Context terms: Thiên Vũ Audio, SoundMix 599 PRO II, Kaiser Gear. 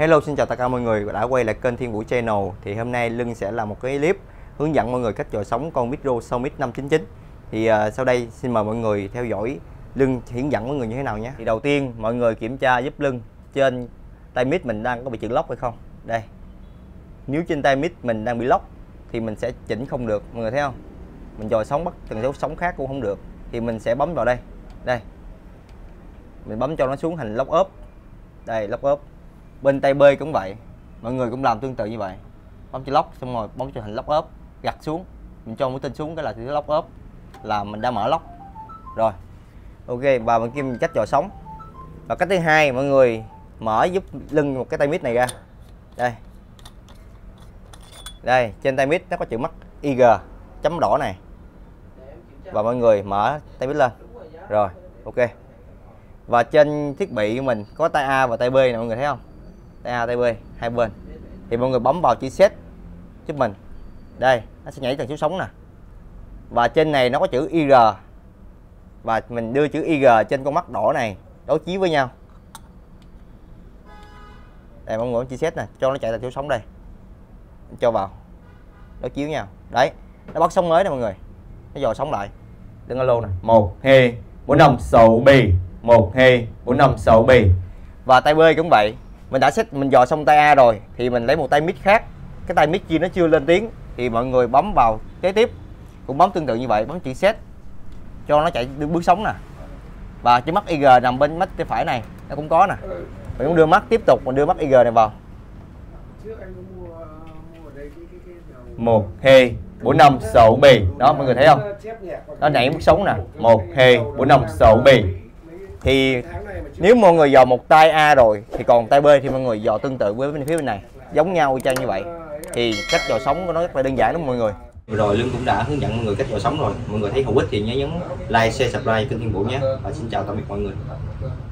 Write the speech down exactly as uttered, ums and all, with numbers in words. Hello, xin chào tất cả mọi người đã quay lại kênh Thiên Vũ Channel. Thì hôm nay Lưng sẽ làm một cái clip hướng dẫn mọi người cách chọn sóng con micro SoundMix năm chín chín. Thì uh, sau đây xin mời mọi người theo dõi Lưng hướng dẫn mọi người như thế nào nhé. Thì đầu tiên mọi người kiểm tra giúp Lưng trên tay mic mình đang có bị trượt lóc hay không. Đây, nếu trên tay mic mình đang bị lóc thì mình sẽ chỉnh không được, mọi người thấy không? Mình chọn sóng bất tần số sóng khác cũng không được. Thì mình sẽ bấm vào đây. Đây, mình bấm cho nó xuống thành lóc ốp. Đây, lóc ốp. Bên tay B cũng vậy, mọi người cũng làm tương tự như vậy. Bấm chữ lock xong rồi bấm cho hình lock ốp, gặt xuống, mình cho mũi tên xuống cái là chữ lock ốp là mình đã mở lock rồi. Ok, và bên kia mình cách chọn sóng. Và cách thứ hai, mọi người mở giúp Lưng một cái tay mic này ra. Đây, đây trên tay mic nó có chữ mắt i giê chấm đỏ này, và mọi người mở tay mic lên rồi. Ok, và trên thiết bị của mình có tay A và tay B này, mọi người thấy không? Tay A, tay B, hai bên. Thì mọi người bấm vào chữ set giúp mình. Đây, nó sẽ nhảy tần số sóng nè. Và trên này nó có chữ i giê. Và mình đưa chữ i giê trên con mắt đỏ này đối chiếu với nhau. Đây, mọi người bấm chữ set nè, cho nó chạy tần số sóng đây. Cho vào. Đối chiếu nhau. Đấy, nó bắt sóng mới nè mọi người. Nó dò sóng lại. Đừng alo nè. một hai bốn năm sáu bảy. một hai bốn năm sáu bảy. Và tay B cũng vậy. Mình đã set, mình dò xong tay A rồi thì mình lấy một tay mic khác, cái tay mic kia nó chưa lên tiếng thì mọi người bấm vào kế tiếp, cũng bấm tương tự như vậy, bấm chữ set cho nó chạy bước sóng nè. Và cái mắt i giê nằm bên mắt tay phải này nó cũng có nè, mình cũng đưa mắt tiếp tục, mình đưa mắt i giê này vào. Một hai bốn năm sáu bảy đó, mọi người thấy không, nó nhảy bước sóng nè. Một hai bốn năm sáu bảy. Thì nếu mọi người dò một tay A rồi thì còn tay B thì mọi người dò tương tự với bên phía bên này, giống nhau y chang như vậy. Thì cách dò sóng của nó rất là đơn giản lắm mọi người. Rồi Lưng cũng đã hướng dẫn mọi người cách dò sóng rồi. Mọi người thấy hữu ích thì nhớ nhấn like, share, subscribe kênh Thiên Vũ nhé. Và xin chào tạm biệt mọi người.